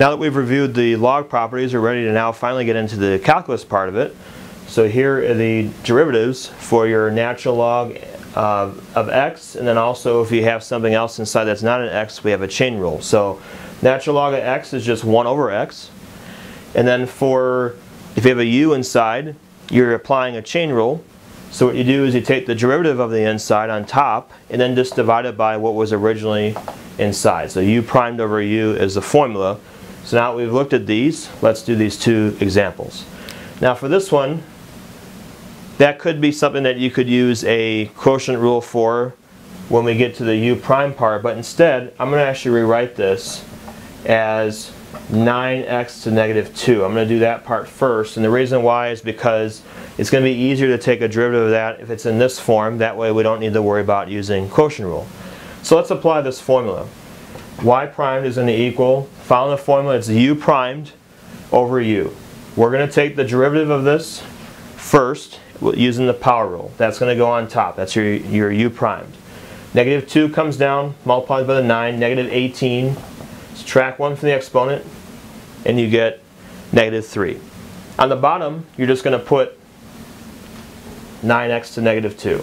Now that we've reviewed the log properties, we're ready to now finally get into the calculus part of it. So here are the derivatives for your natural log of x, and then also if you have something else inside that's not an x, we have a chain rule. So natural log of x is just 1 over x, and then for if you have a u inside, you're applying a chain rule. So what you do is you take the derivative of the inside on top and then just divide it by what was originally inside. So u primed over u is the formula. So now that we've looked at these, let's do these two examples. Now for this one, that could be something that you could use a quotient rule for when we get to the u prime part, but instead I'm going to actually rewrite this as 9x to negative 2. I'm going to do that part first, and the reason why is because it's going to be easier to take a derivative of that if it's in this form. That way we don't need to worry about using quotient rule. So let's apply this formula. Y primed is going to equal, following the formula, it's u primed over u. We're going to take the derivative of this first using the power rule. That's going to go on top. That's your u primed. Negative 2 comes down, multiplied by the 9, negative 18. Subtract 1 from the exponent, and you get negative 3. On the bottom, you're just going to put 9x to negative 2.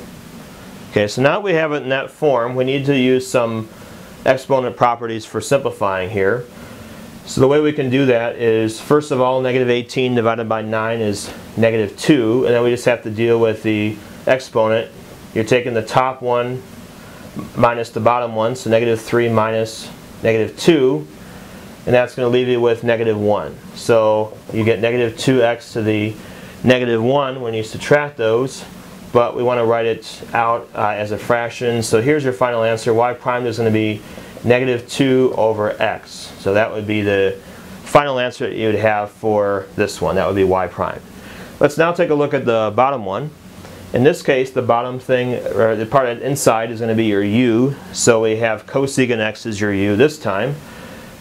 Okay, so now we have it in that form, we need to use some exponent properties for simplifying here. So the way we can do that is, first of all, negative 18 divided by 9 is negative 2, and then we just have to deal with the exponent. You're taking the top one minus the bottom one, so negative 3 minus negative 2, and that's going to leave you with negative 1. So you get negative 2x to the negative 1 when you subtract those, but we want to write it out as a fraction. So here's your final answer. Y primed is going to be negative 2 over x. So that would be the final answer that you would have for this one. That would be y prime. Let's now take a look at the bottom one. In this case, the bottom thing, or the part inside, is going to be your u. So we have cosecant x is your u this time.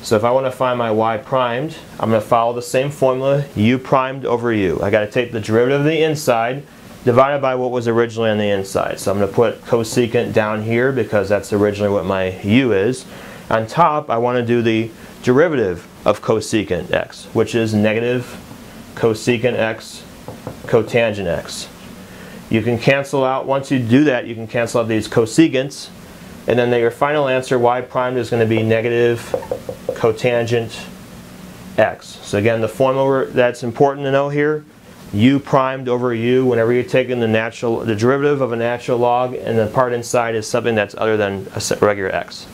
So if I want to find my y primed, I'm going to follow the same formula, u primed over u. I got to take the derivative of the inside divided by what was originally on the inside. So I'm going to put cosecant down here because that's originally what my u is. On top, I want to do the derivative of cosecant x, which is negative cosecant x cotangent x. You can cancel out, once you do that, you can cancel out these cosecants, and then your final answer, y primed, is going to be negative cotangent x. So again, the formula that's important to know here, u primed over u. Whenever you're taking the derivative of a natural log, and the part inside is something that's other than a regular x.